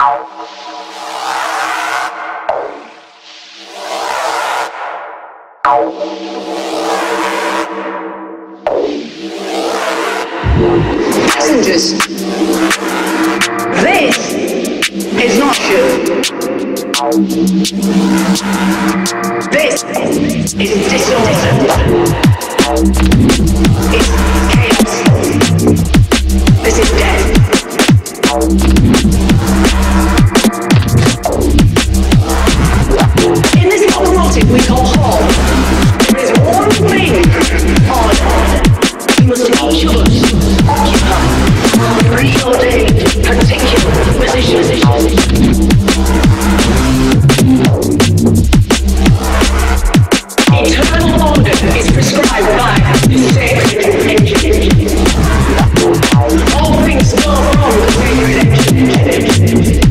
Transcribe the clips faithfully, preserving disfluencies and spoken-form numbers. Passengers, this is not you. This is disorder. It's chaos. This is death. We go home. There is one thing on order. We must each of us occupy a preordained particular position. Eternal order is prescribed by the sacred engine. All things go from the sacred engine.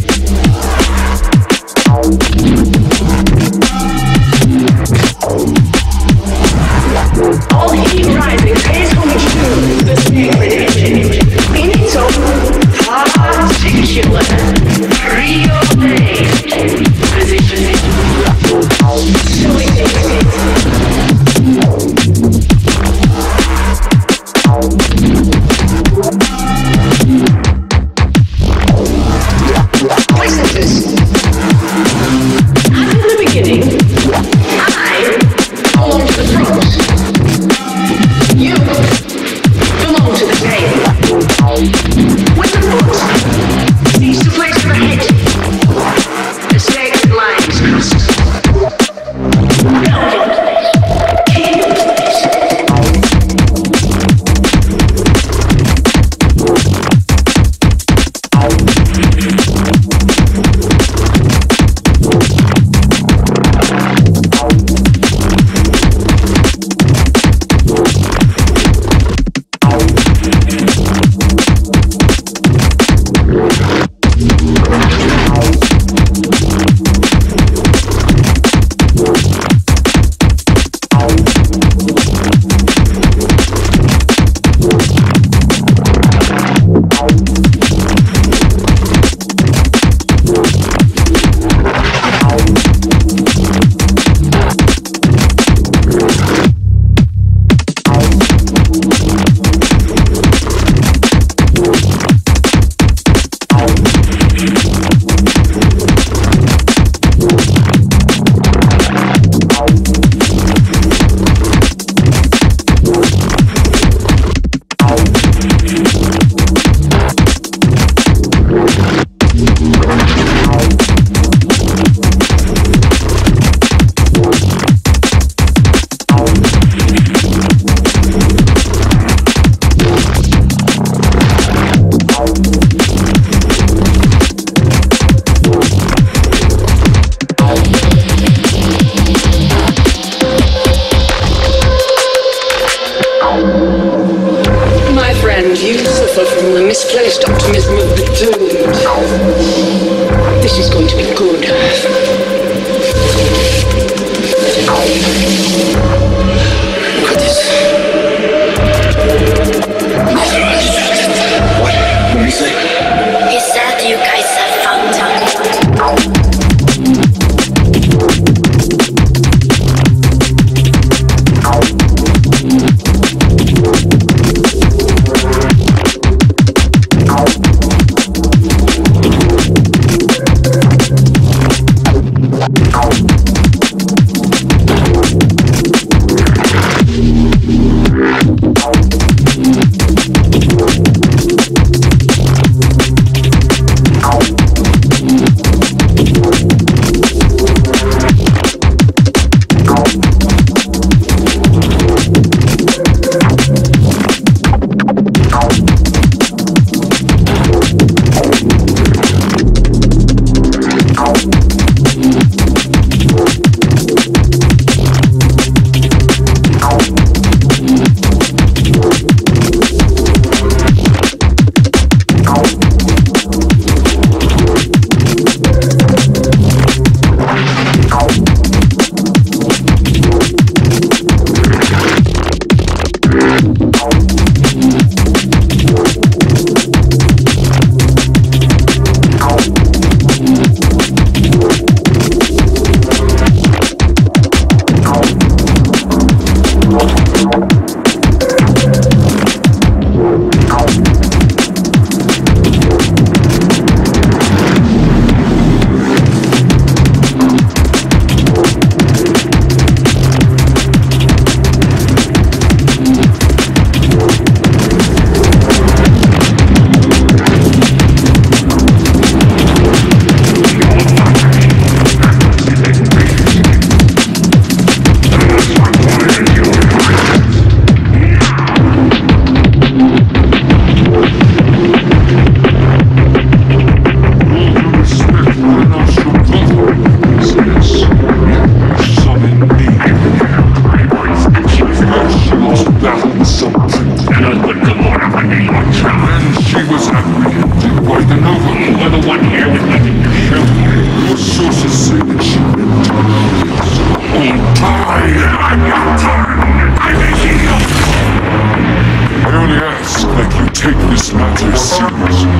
You suffer from the misplaced optimism of the doomed. This is going to be good. Look at this. What? What did he say? He said you guys have found time. We'll be right back. social signature in time. Oh, time! I've got time! I may heal! I only ask that you take this matter seriously.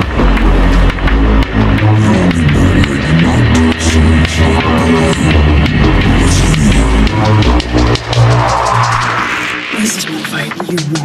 This is what I fight you.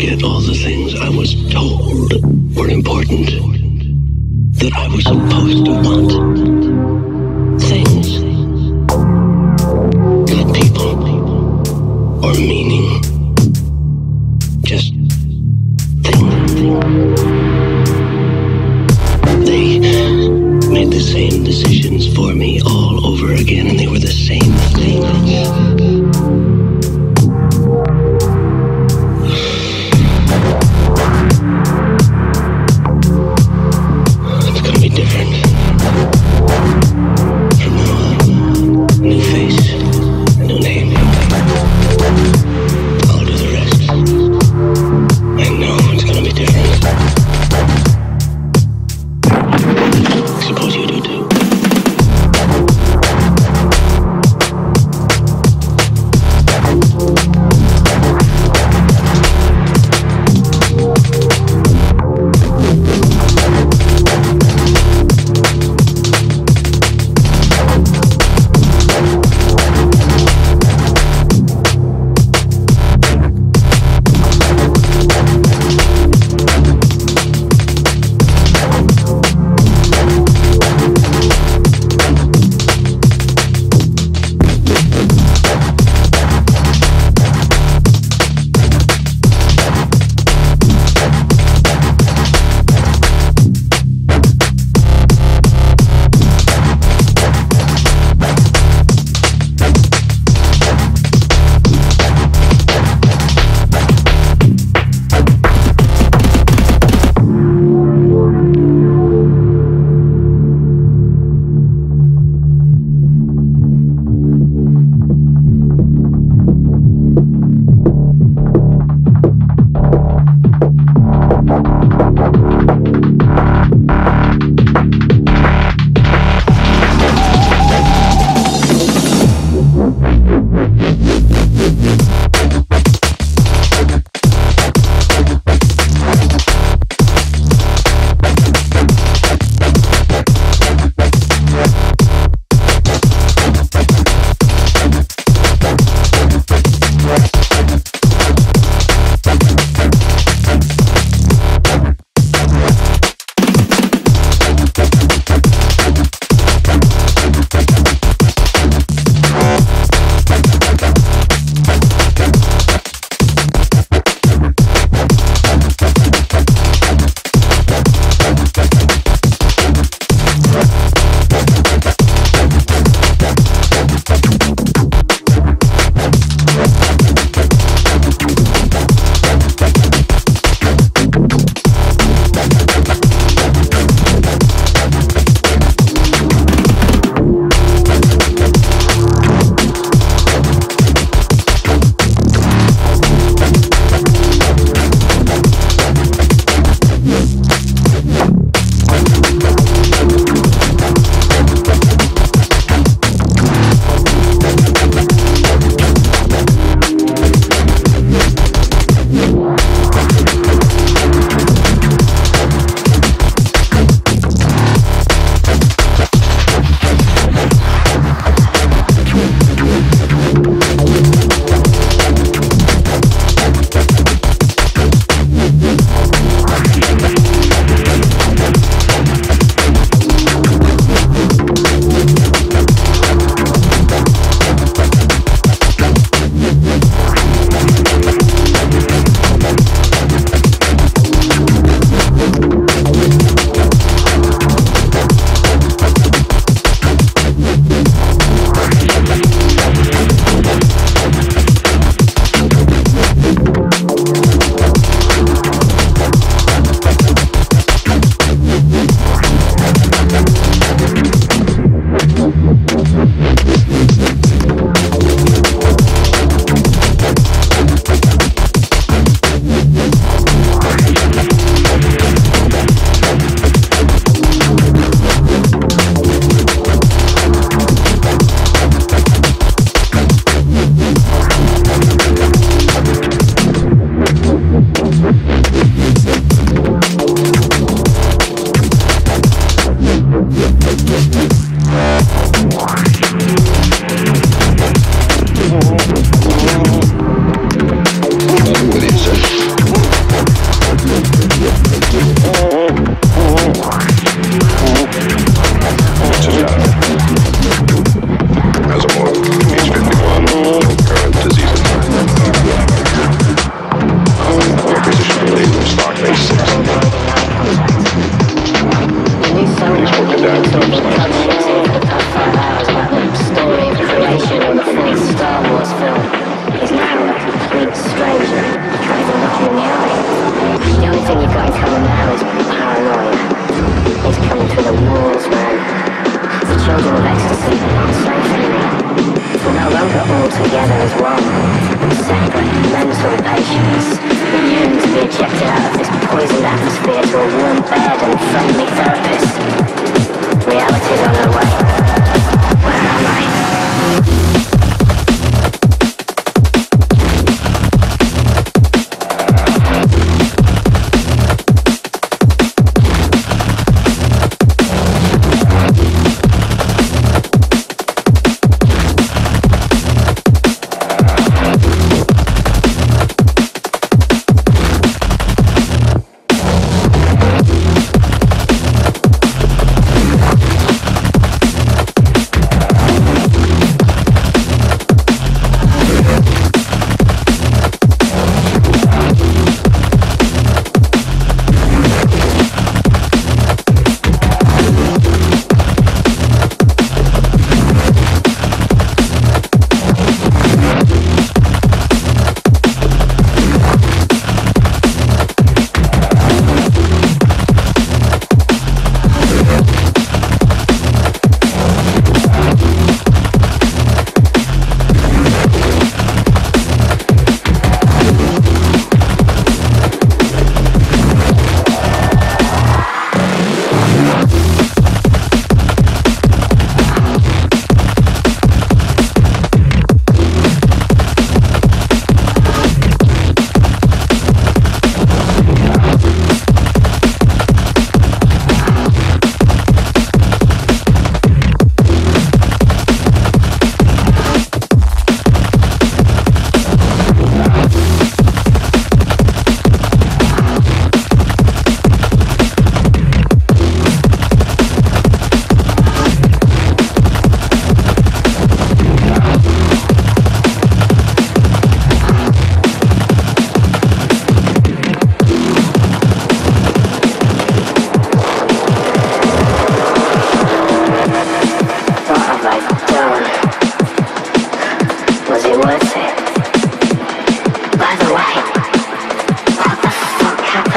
forget all the things I was told were important, that I was supposed to want. Things, not people, or meaning, just things. They made the same decisions for me all over again, and they were the same things.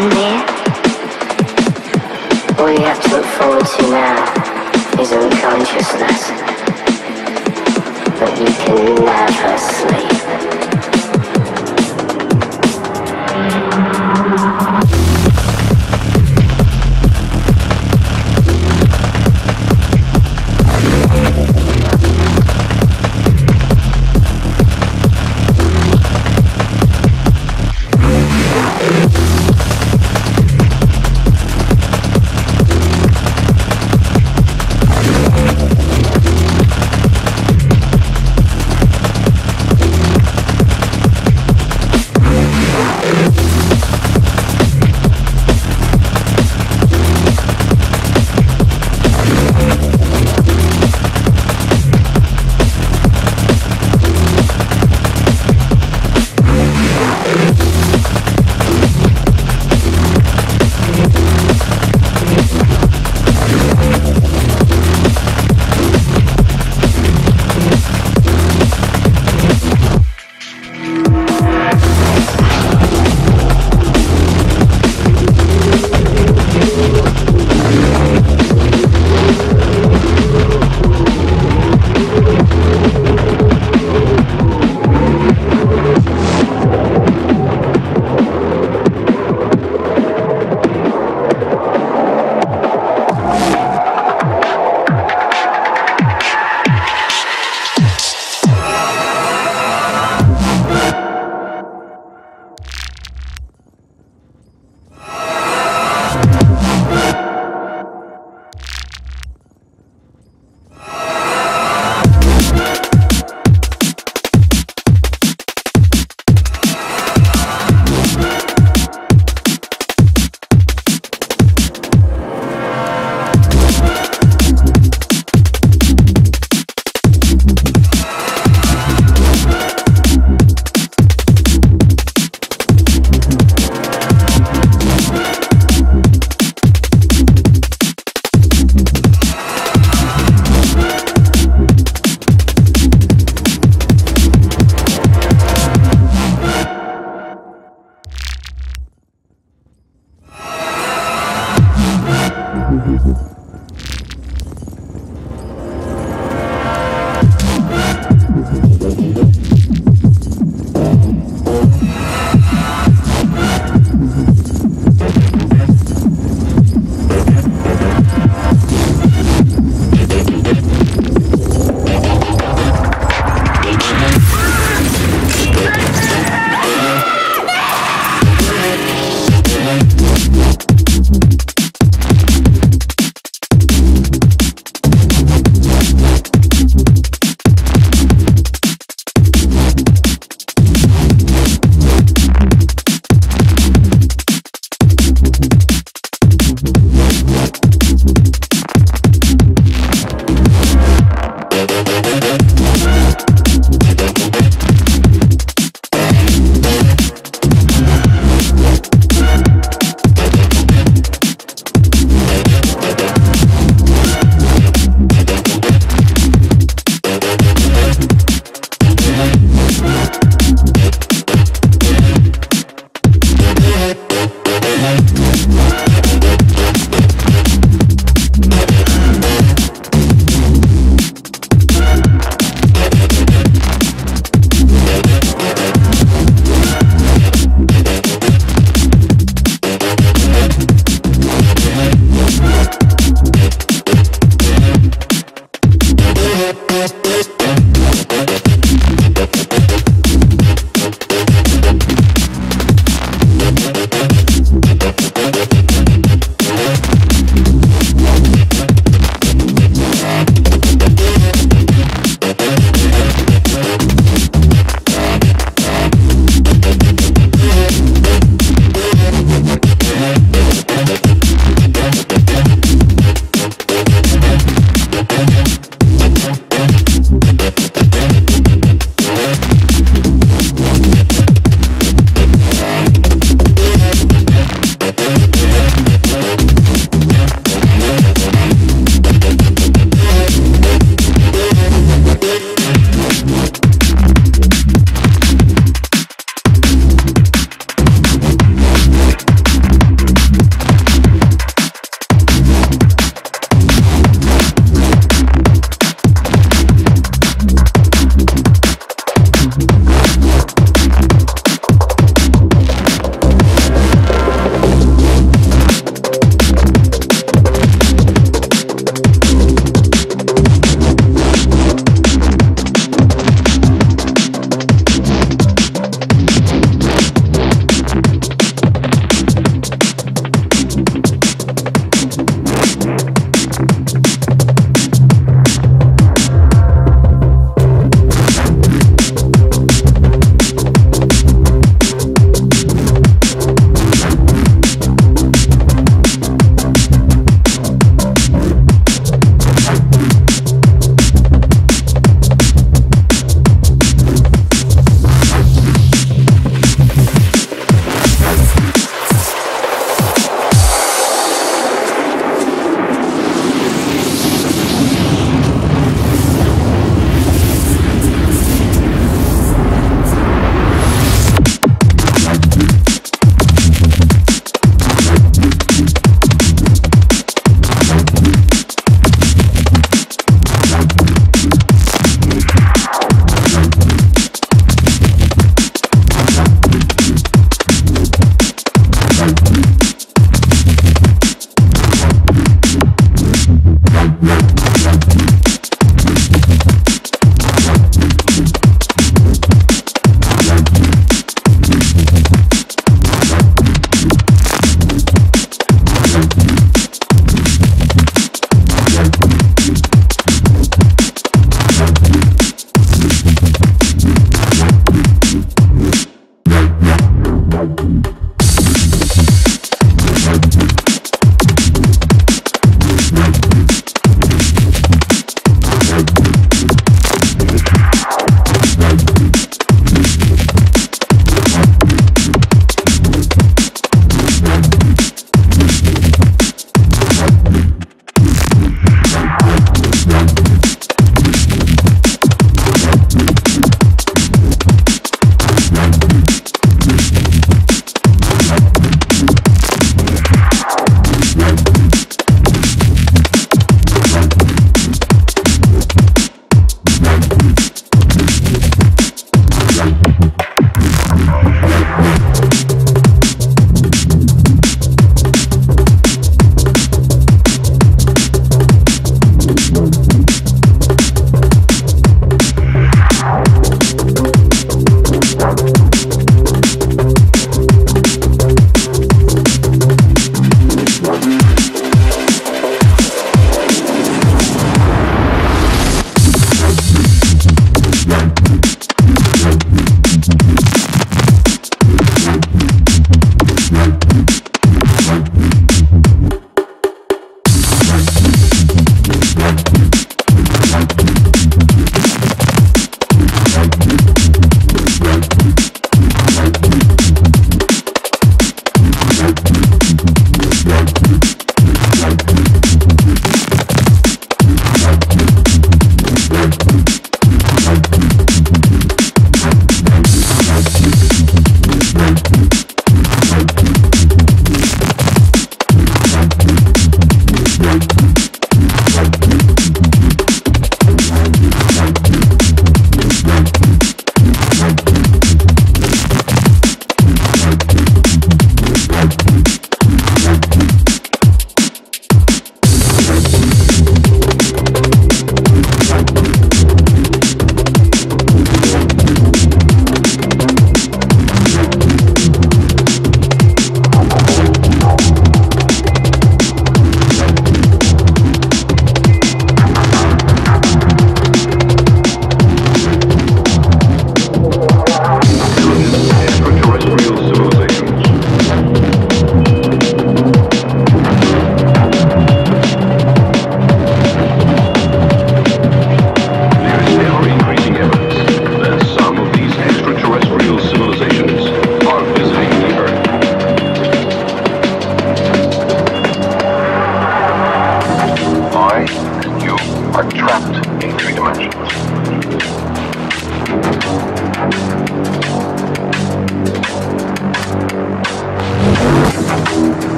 from there? All you have to look forward to now is unconsciousness, but you can never sleep.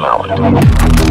functionality.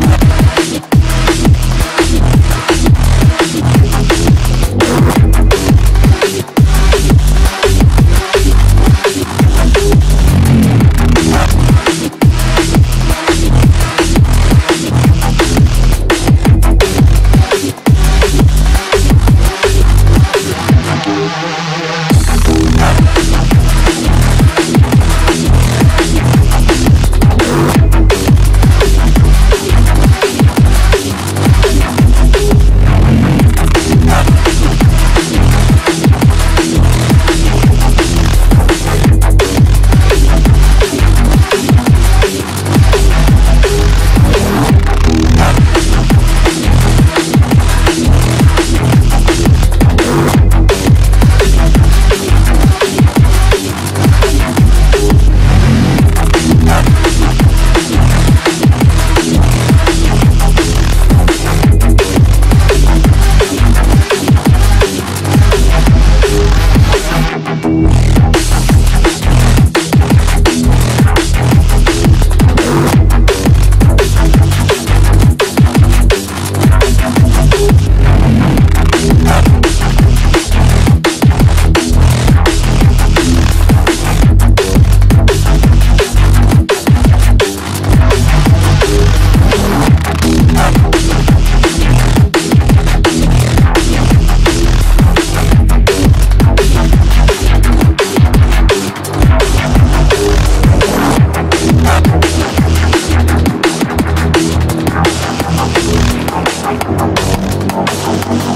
We'll be right back.